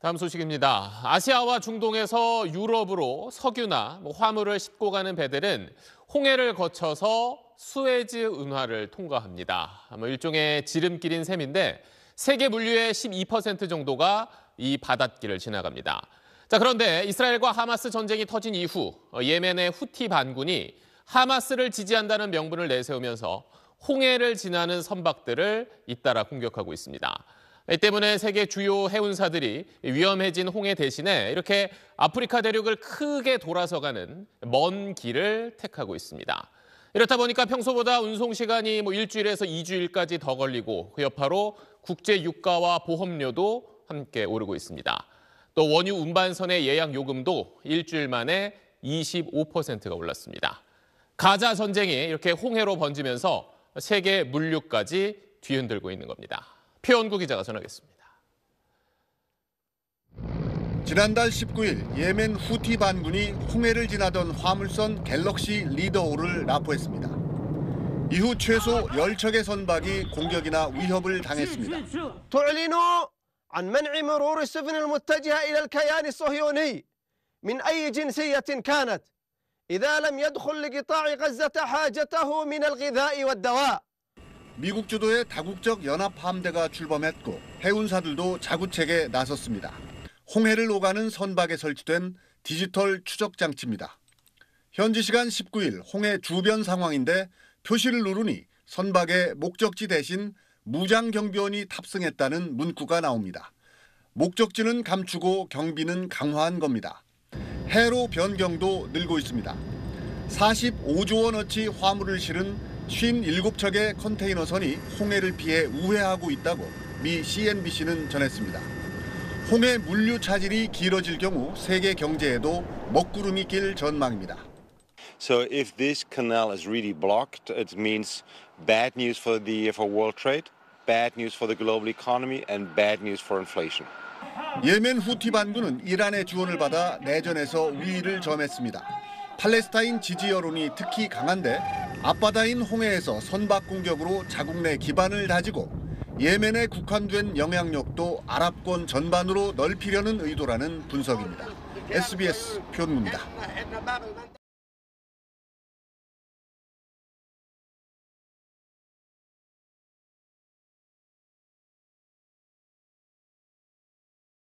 다음 소식입니다. 아시아와 중동에서 유럽으로 석유나 화물을 싣고 가는 배들은 홍해를 거쳐서 수에즈 운하를 통과합니다. 일종의 지름길인 셈인데 세계 물류의 12% 정도가 이 바닷길을 지나갑니다. 자, 그런데 이스라엘과 하마스 전쟁이 터진 이후 예멘의 후티 반군이 하마스를 지지한다는 명분을 내세우면서 홍해를 지나는 선박들을 잇따라 공격하고 있습니다. 이 때문에 세계 주요 해운사들이 위험해진 홍해 대신에 이렇게 아프리카 대륙을 크게 돌아서 가는 먼 길을 택하고 있습니다. 이렇다 보니까 평소보다 운송 시간이 일주일에서 2주일까지 더 걸리고 그 여파로 국제 유가와 보험료도 함께 오르고 있습니다. 또 원유 운반선의 예약 요금도 일주일 만에 25%가 올랐습니다. 가자 전쟁이 이렇게 홍해로 번지면서 세계 물류까지 뒤흔들고 있는 겁니다. 표언구 기자가 전하겠습니다. 지난달 19일 예멘 후티 반군이 홍해를 지나던 화물선 갤럭시 리더호를 납포했습니다. 이후 최소 10척의 선박이 공격이나 위협을 당했습니다. 미국 주도의 다국적 연합함대가 출범했고 해운사들도 자구책에 나섰습니다. 홍해를 오가는 선박에 설치된 디지털 추적 장치입니다. 현지 시간 19일 홍해 주변 상황인데 표시를 누르니 선박의 목적지 대신 무장 경비원이 탑승했다는 문구가 나옵니다. 목적지는 감추고 경비는 강화한 겁니다. 해로 변경도 늘고 있습니다. 45조 원어치 화물을 실은 57척의 컨테이너선이 홍해를 피해 우회하고 있다고 미 CNBC는 전했습니다. 홍해 물류 차질이 길어질 경우 세계 경제에도 먹구름이 낄 전망입니다. So if this canal is really blocked, it means bad news for world trade, bad news for the global economy and bad news for inflation. 예멘 후티 반군은 이란의 지원을 받아 내전에서 우위를 점했습니다. 팔레스타인 지지 여론이 특히 강한데 앞바다인 홍해에서 선박 공격으로 자국 내 기반을 다지고 예멘에 국한된 영향력도 아랍권 전반으로 넓히려는 의도라는 분석입니다. SBS 표언구입니다.